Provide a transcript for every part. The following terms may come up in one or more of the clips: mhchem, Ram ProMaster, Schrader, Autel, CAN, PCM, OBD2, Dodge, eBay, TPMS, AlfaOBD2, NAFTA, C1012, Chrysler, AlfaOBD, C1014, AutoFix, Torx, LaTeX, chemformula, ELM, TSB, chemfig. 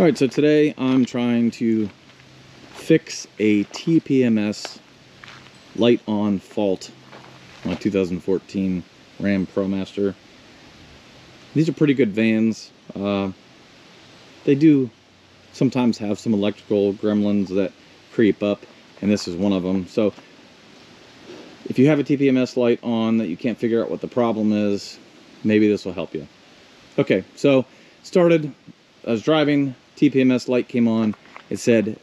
All right, so today I'm trying to fix a TPMS light on fault on my 2014 Ram ProMaster. These are pretty good vans. They do sometimes have some electrical gremlins that creep up, and this is one of them. So if you have a TPMS light on that you can't figure out what the problem is, maybe this will help you. Okay, so I was driving, TPMS light came on. It said,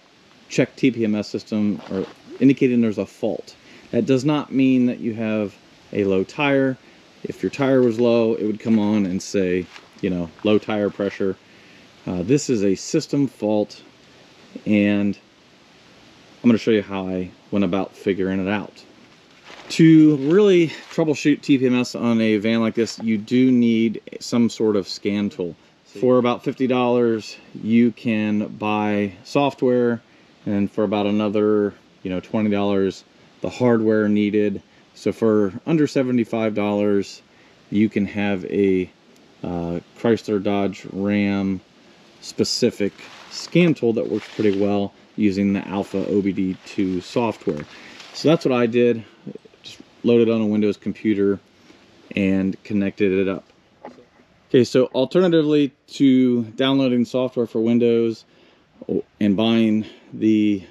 check TPMS system, or indicating there's a fault. That does not mean that you have a low tire. If your tire was low, it would come on and say, you know, low tire pressure. This is a system fault, and I'm gonna show you how I went about figuring it out. To really troubleshoot TPMS on a van like this, you do need some sort of scan tool. For about $50, you can buy software, and for about another, you know, $20, the hardware needed. So for under $75, you can have a Chrysler, Dodge, Ram specific scan tool that works pretty well using the AlfaOBD2 software. So that's what I did. Just loaded on a Windows computer and connected it up. Okay, so alternatively to downloading software for Windows and buying the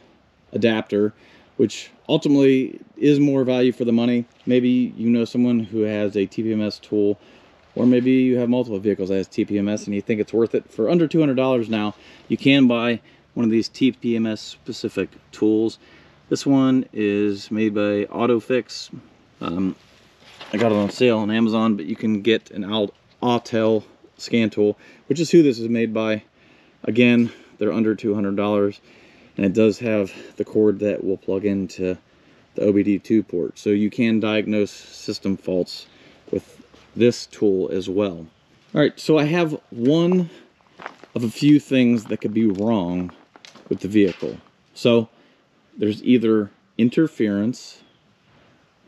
adapter, which ultimately is more value for the money, maybe you know someone who has a TPMS tool, or maybe you have multiple vehicles that has TPMS and you think it's worth it. For under $200 now, you can buy one of these TPMS specific tools. This one is made by AutoFix. I got it on sale on Amazon, but you can get an Autel scan tool, which is who this is made by. Again, they're under $200, and it does have the cord that will plug into the OBD2 port, so you can diagnose system faults with this tool as well. All right, so I have one of a few things that could be wrong with the vehicle. So there's either interference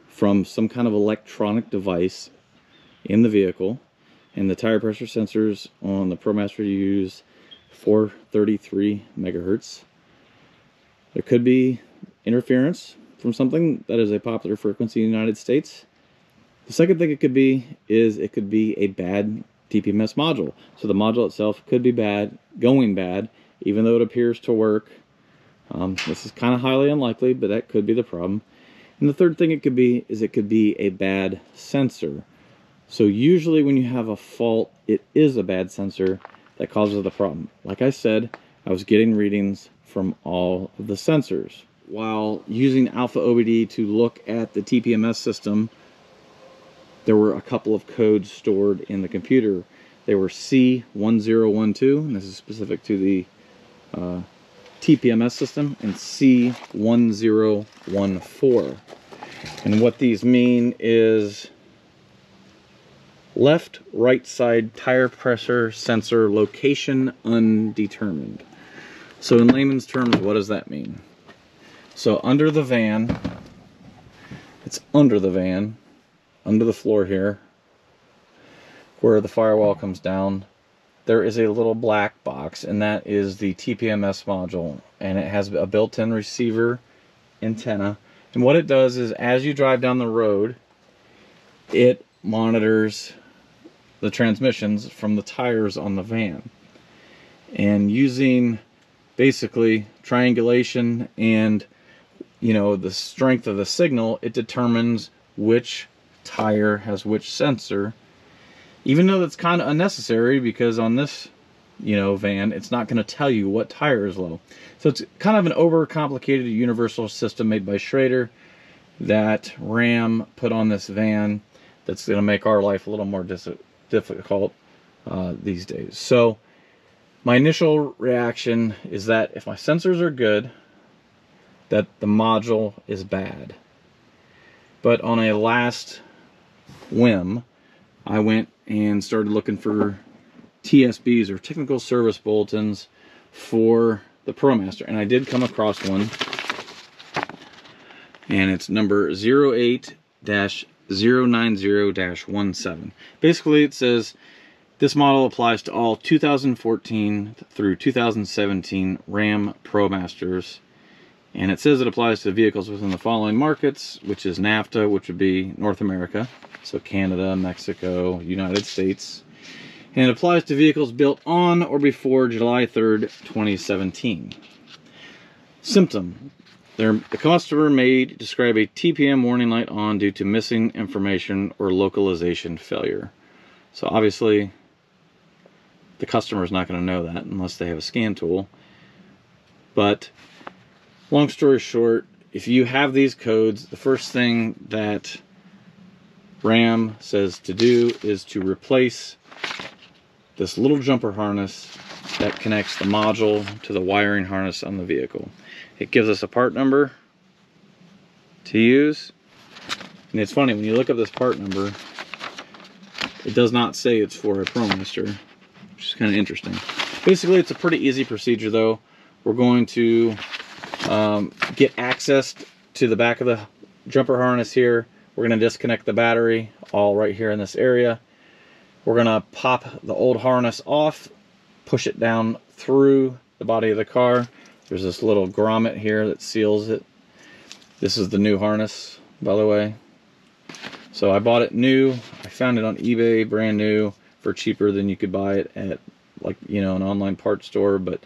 from some kind of electronic device in the vehicle, and the tire pressure sensors on the ProMaster use 433 megahertz. There could be interference from something that is a popular frequency in the United States. The second thing it could be is it could be a bad TPMS module. So the module itself could be bad, going bad, even though it appears to work. This is kind of highly unlikely, but that could be the problem. And the third thing it could be is it could be a bad sensor. So usually when you have a fault, it is a bad sensor that causes the problem. Like I said, I was getting readings from all of the sensors. While using AlfaOBD to look at the TPMS system, there were a couple of codes stored in the computer. They were C1012, and this is specific to the TPMS system, and C1014. And what these mean is left, right side tire pressure sensor location undetermined. So in layman's terms, what does that mean? So under the van, it's under the van, under the floor here, where the firewall comes down, there is a little black box, and that is the TPMS module, and it has a built-in receiver antenna. And what it does is, as you drive down the road, it monitors the transmissions from the tires on the van, and using basically triangulation and, you know, the strength of the signal, it determines which tire has which sensor, even though that's kind of unnecessary because on this, you know, van, it's not going to tell you what tire is low. So it's kind of an overcomplicated universal system made by Schrader that Ram put on this van. That's going to make our life a little more difficult these days. So my initial reaction is that if my sensors are good, that the module is bad. But on a last whim, I went and started looking for TSBs, or technical service bulletins, for the ProMaster. And I did come across one, and it's number 08-090-17. Basically, it says This model applies to all 2014 through 2017 Ram ProMasters, and it says it applies to vehicles within the following markets, which is NAFTA, which would be North America, so Canada, Mexico, United States, and it applies to vehicles built on or before July 3rd, 2017. Symptom: the customer may describe a TPM warning light on due to missing information or localization failure. So obviously, the customer is not going to know that unless they have a scan tool. But long story short, if you have these codes, the first thing that Ram says to do is to replace this little jumper harness that connects the module to the wiring harness on the vehicle. It gives us a part number to use. And it's funny, when you look up this part number, it does not say it's for a ProMaster, which is kind of interesting. Basically, it's a pretty easy procedure though. We're going to get access to the back of the jumper harness here. We're gonna disconnect the battery, all right here in this area. We're gonna pop the old harness off, push it down through the body of the car. There's this little grommet here that seals it. This is the new harness, by the way. So I bought it new. I found it on eBay, brand new, for cheaper than you could buy it at, like, you know, an online parts store, but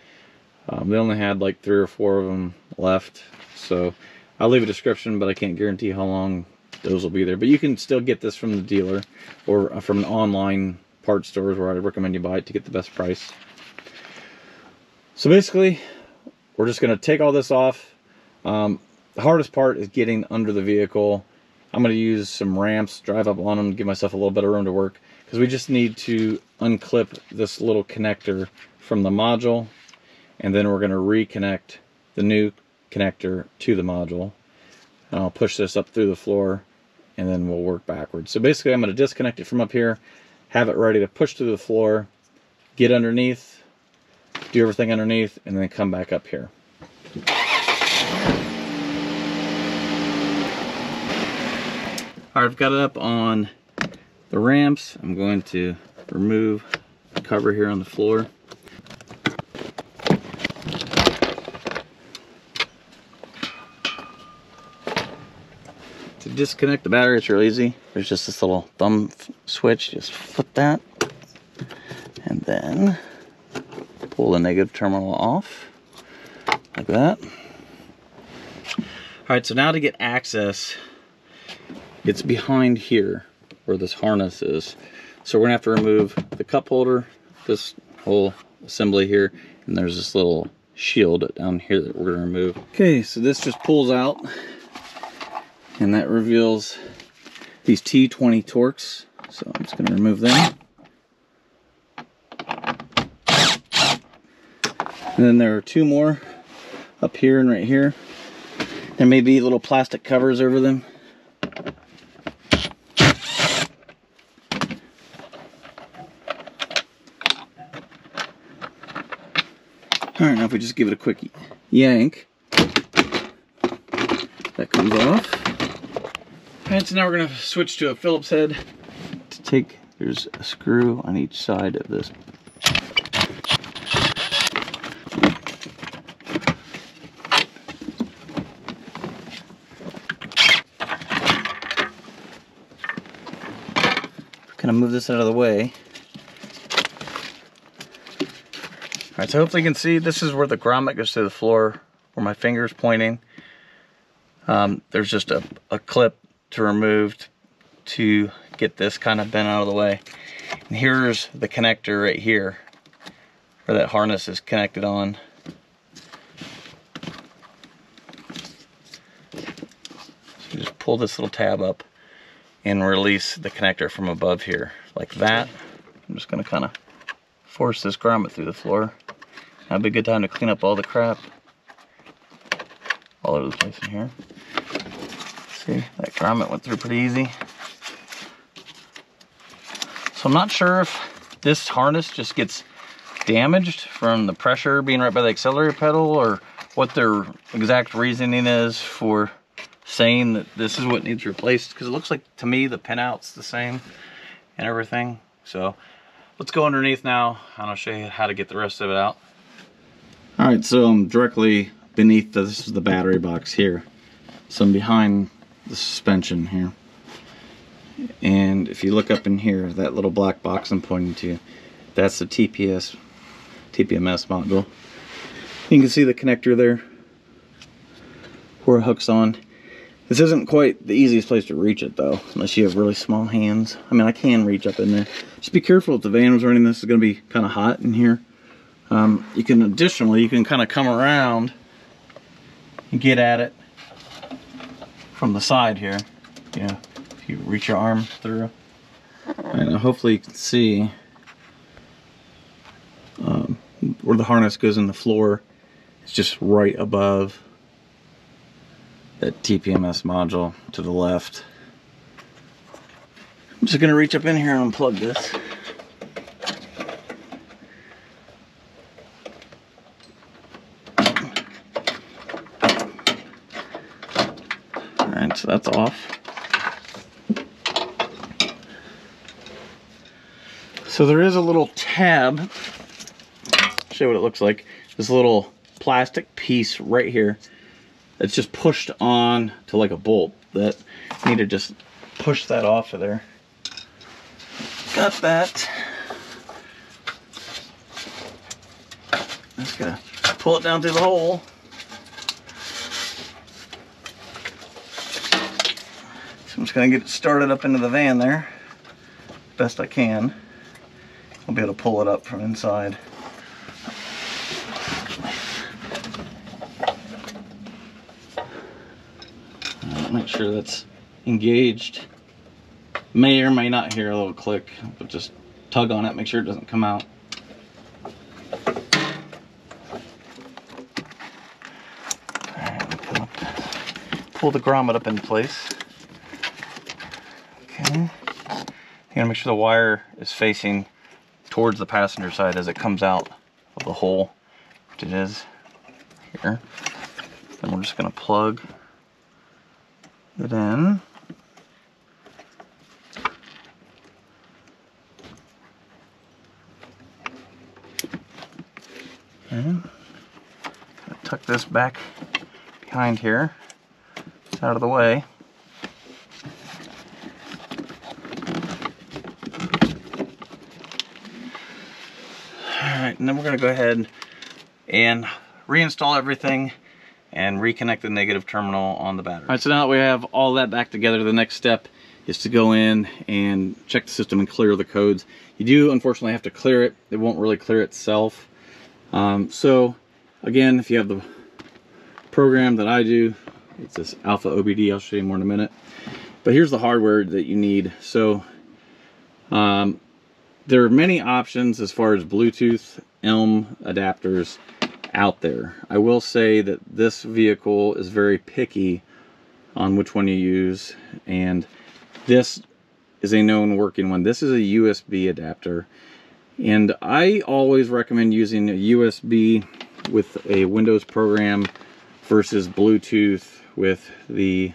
they only had like 3 or 4 of them left. So I'll leave a description, but I can't guarantee how long those will be there. But you can still get this from the dealer or from an online parts stores, where I recommend you buy it to get the best price. So basically, we're just going to take all this off. The hardest part is getting under the vehicle. I'm going to use some ramps, drive up on them, give myself a little bit of room to work, because we just need to unclip this little connector from the module, and then we're going to reconnect the new connector to the module. And I'll push this up through the floor, and then we'll work backwards. So basically, I'm going to disconnect it from up here, have it ready to push through the floor, get underneath, do everything underneath, and then come back up here. All right, I've got it up on the ramps. I'm going to remove the cover here on the floor. To disconnect the battery, it's real easy. There's just this little thumb switch. Just flip that, and then pull the negative terminal off like that. All right, so now to get access, it's behind here where this harness is. So we're gonna have to remove the cup holder, this whole assembly here, and there's this little shield down here that we're gonna remove. Okay, so this just pulls out, and that reveals these T20 Torx. So I'm just gonna remove them. And then there are 2 more up here and right here. There may be little plastic covers over them. All right, now if we just give it a quick yank, that comes off. All right, so now we're gonna switch to a Phillips head to take, there's a screw on each side of this. Gonna move this out of the way. All right, so hopefully you can see, this is where the grommet goes through the floor, where my finger's pointing. There's just a clip to remove to get this kind of bent out of the way. And here's the connector right here, where that harness is connected on. So just pull this little tab up and release the connector from above here, like that. I'm just gonna kinda force this grommet through the floor. That'd be a good time to clean up all the crap all over the place in here. See, that grommet went through pretty easy. So I'm not sure if this harness just gets damaged from the pressure being right by the accelerator pedal, or what their exact reasoning is for saying that this is what needs replaced, because it looks like to me the pinout's the same and everything. So Let's go underneath now and I'll show you how to get the rest of it out. All right, so I'm directly beneath this is the battery box here. So I'm behind the suspension here. And if you look up in here, that little black box I'm pointing to, that's the TPMS module. You can see the connector there where it hooks on. This isn't quite the easiest place to reach it though, unless you have really small hands. I mean, I can reach up in there. Just be careful if the van was running, this is gonna be kind of hot in here. You can additionally, you can kind of come around and get at it from the side here. Yeah, if you reach your arm through. And hopefully you can see where the harness goes in the floor. It's just right above that TPMS module to the left. I'm just gonna reach up in here and unplug this. All right, so that's off. So there is a little tab. I'll show you what it looks like. This little plastic piece right here. It's just pushed on to like a bolt. That I need to just push that off of there. Got that. I'm just gonna pull it down through the hole. So I'm just gonna get it started up into the van there, best I can. I'll be able to pull it up from inside. Make sure that's engaged. May or may not hear a little click, but just tug on it, make sure it doesn't come out. All right, pull the grommet up in place. Okay. You're gonna make sure the wire is facing towards the passenger side as it comes out of the hole, which it is here. Then we're just gonna plug it in. Okay. Tuck this back behind here. It's out of the way. Alright, and then we're going to go ahead and reinstall everything and reconnect the negative terminal on the battery. All right, so now that we have all that back together, the next step is to go in and check the system and clear the codes. You do unfortunately have to clear it. It won't really clear itself. So again, if you have the program that I do, it's this AlfaOBD, I'll show you more in a minute. But here's the hardware that you need. So there are many options as far as Bluetooth, ELM adapters, out there. I will say that this vehicle is very picky on which one you use, and this is a known working one. This is a USB adapter, and I always recommend using a USB with a Windows program versus Bluetooth with the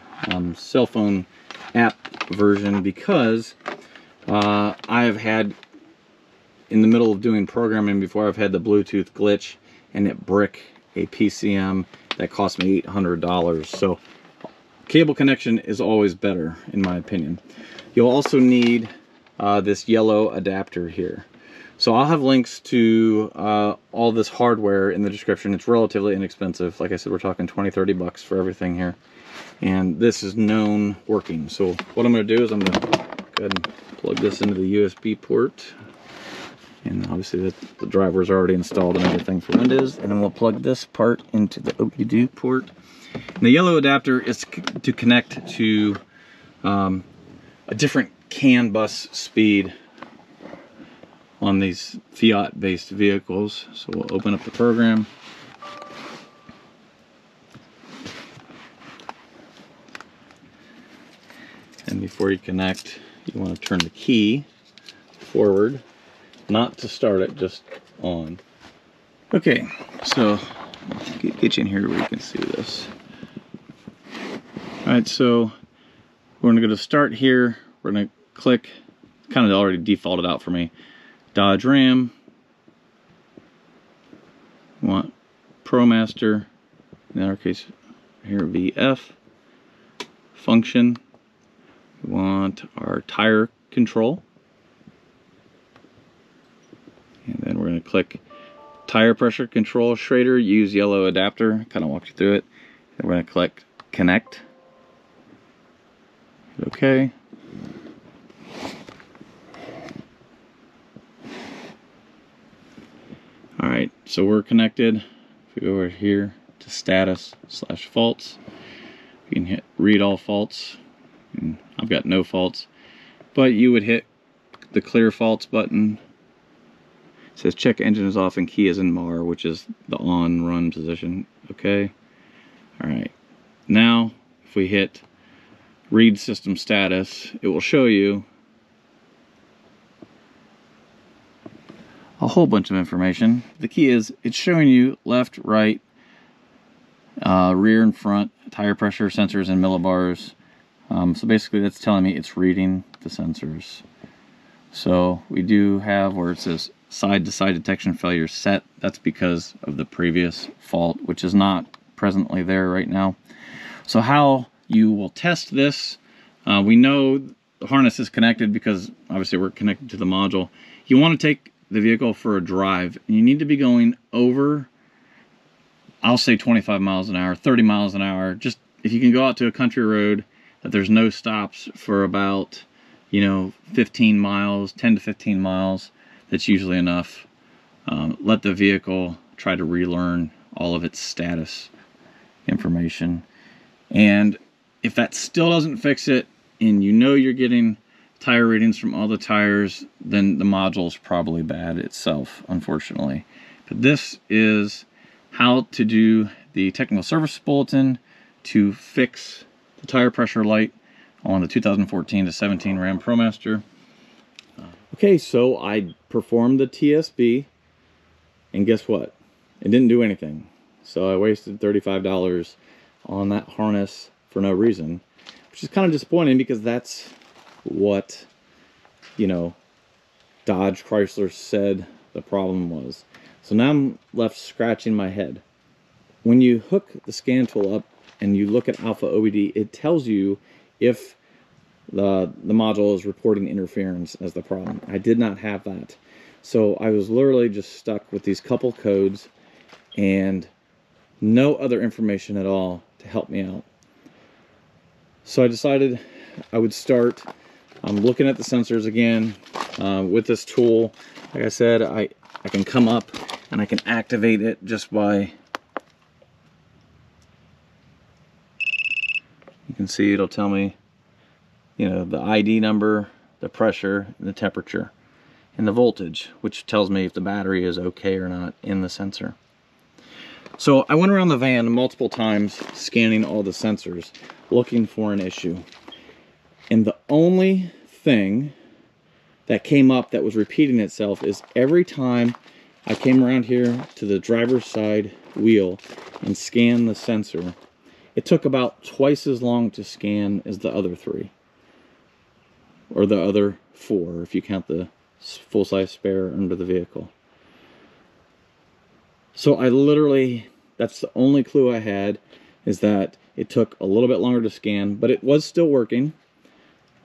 cell phone app version, because I have had, in the middle of doing programming before, I've had the Bluetooth glitch and it brick a PCM that cost me $800. So cable connection is always better, in my opinion. You'll also need this yellow adapter here. So I'll have links to all this hardware in the description. It's relatively inexpensive. Like I said, we're talking 20, 30 bucks for everything here. And this is known working. So what I'm gonna do is I'm gonna go ahead and plug this into the USB port. And obviously the driver's already installed and everything for Windows. And then we'll plug this part into the OBD2 port. And the yellow adapter is to connect to a different CAN bus speed on these Fiat-based vehicles. So we'll open up the program. And before you connect, you want to turn the key forward. Not to start it, just on. Okay, so get you in here where you can see this. All right, so we're gonna go to start here. We're gonna click, kind of already defaulted out for me, Dodge Ram. We want ProMaster, in our case here would be F. Function, we want our tire control. And then we're going to click tire pressure control Schrader, use yellow adapter, kind of walk you through it. Then we're going to click connect. Hit OK. Alright, so we're connected. If we go over here to status/faults, you can hit read all faults. And I've got no faults, but you would hit the clear faults button. It says check engine is off and key is in MAR, which is the on run position. Okay. All right. Now, if we hit read system status, it will show you a whole bunch of information. The key is it's showing you left, right, rear and front, tire pressure sensors and millibars. So basically that's telling me it's reading the sensors. So we do have where it says side-to-side detection failure set. That's because of the previous fault, which is not presently there right now. So how you will test this, we know the harness is connected because obviously we're connected to the module. You want to take the vehicle for a drive, and you need to be going over, I'll say 25 miles an hour, 30 miles an hour. Just if you can go out to a country road that there's no stops for about, you know, 15 miles, 10 to 15 miles. That's usually enough. Let the vehicle try to relearn all of its status information. And if that still doesn't fix it, and you know you're getting tire readings from all the tires, then the module's probably bad itself, unfortunately. But this is how to do the technical service bulletin to fix the tire pressure light on the 2014-17 Ram ProMaster. Okay, so I performed the TSB, and guess what? It didn't do anything. So I wasted $35 on that harness for no reason, which is kind of disappointing because that's what, you know, Dodge Chrysler said the problem was. So now I'm left scratching my head. When you hook the scan tool up and you look at AlfaOBD, it tells you if the module is reporting interference as the problem. I did not have that. So I was literally just stuck with these couple codes and no other information at all to help me out. So I decided I would start looking at the sensors again with this tool. Like I said, I can come up and I can activate it just by, you can see it'll tell me, you know, the ID number, the pressure, the temperature, and the voltage, which tells me if the battery is okay or not in the sensor. So I went around the van multiple times scanning all the sensors, looking for an issue. And the only thing that came up that was repeating itself is every time I came around here to the driver's side wheel and scanned the sensor, it took about twice as long to scan as the other three. Or the other four, if you count the full-size spare under the vehicle. So I literally, that's the only clue I had, is that it took a little bit longer to scan, but it was still working.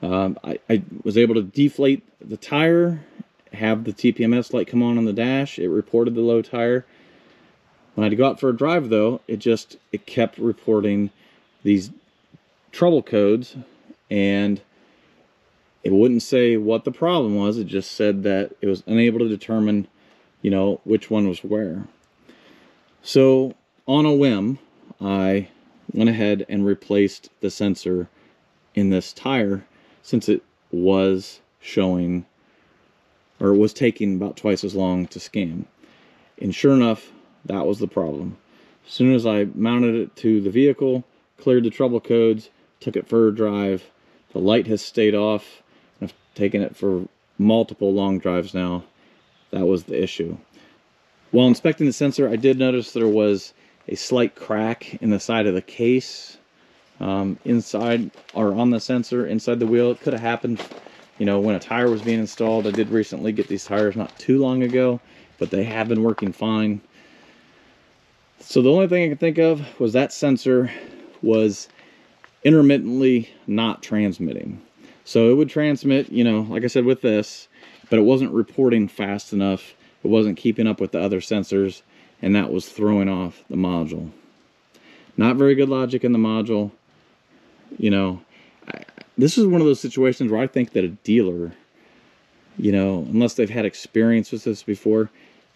I was able to deflate the tire, have the TPMS light come on the dash. It reported the low tire. When I had to go out for a drive, though, it kept reporting these trouble codes, and it wouldn't say what the problem was. It just said that it was unable to determine, you know, which one was where. So on a whim, I went ahead and replaced the sensor in this tire since it was showing, or was taking about twice as long to scan. And sure enough, that was the problem. As soon as I mounted it to the vehicle, cleared the trouble codes, took it for a drive, the light has stayed off. I've taken it for multiple long drives now. That was the issue. While inspecting the sensor, I did notice there was a slight crack in the side of the case, inside, or on the sensor, inside the wheel. It could have happened you know, when a tire was being installed. I did recently get these tires not too long ago, but they have been working fine. So the only thing I could think of was that sensor was intermittently not transmitting. So it would transmit, you know, like I said with this, but it wasn't reporting fast enough. It wasn't keeping up with the other sensors, and that was throwing off the module. Not very good logic in the module. You know, this is one of those situations where I think that a dealer, you know, unless they've had experience with this before,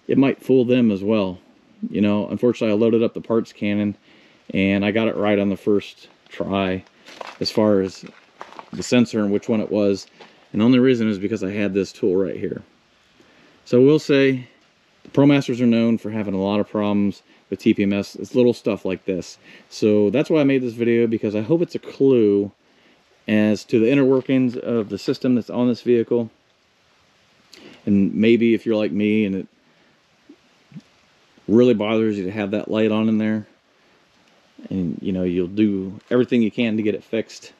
it might fool them as well. You know, unfortunately, I loaded up the parts cannon and I got it right on the first try as far as the sensor and which one it was. And the only reason is because I had this tool right here. So we'll say the ProMasters are known for having a lot of problems with TPMS. It's little stuff like this. So that's why I made this video, because I hope it's a clue as to the inner workings of the system that's on this vehicle. And maybe if you're like me and it really bothers you to have that light on in there, and you know, you'll do everything you can to get it fixed,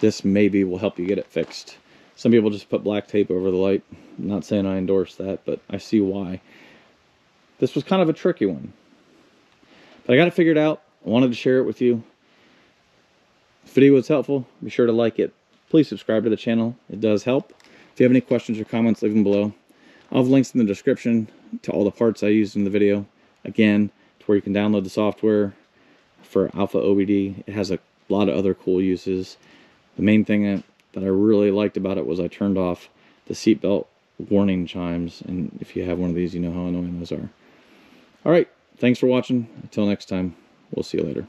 this maybe will help you get it fixed. Some people just put black tape over the light. I'm not saying I endorse that, but I see why. This was kind of a tricky one, but I got it figured out. I wanted to share it with you. If the video was helpful, be sure to like it. Please subscribe to the channel. It does help. If you have any questions or comments, leave them below. I'll have links in the description to all the parts I used in the video. Again, to where you can download the software for AlfaOBD. It has a lot of other cool uses. The main thing that I really liked about it was I turned off the seatbelt warning chimes. And if you have one of these, you know how annoying those are. All right. Thanks for watching. Until next time, we'll see you later.